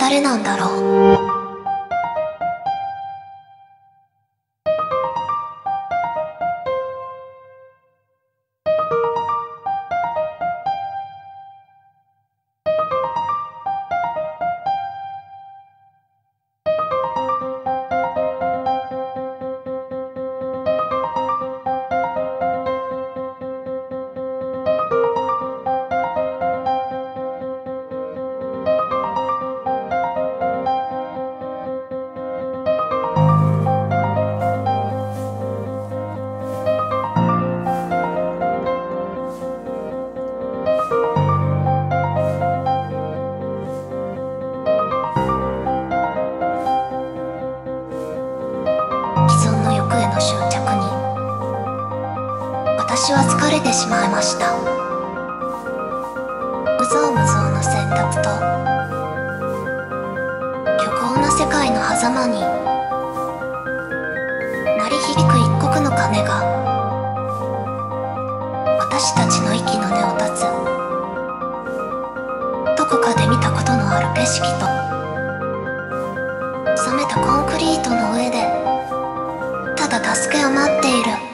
誰なんだろう。私は疲れてしまいました。無造無造の選択と虚構な世界の狭間に鳴り響く一刻の鐘が私たちの息の根を断つ。どこかで見たことのある景色と冷めたコンクリートの上でただ助けを待っている。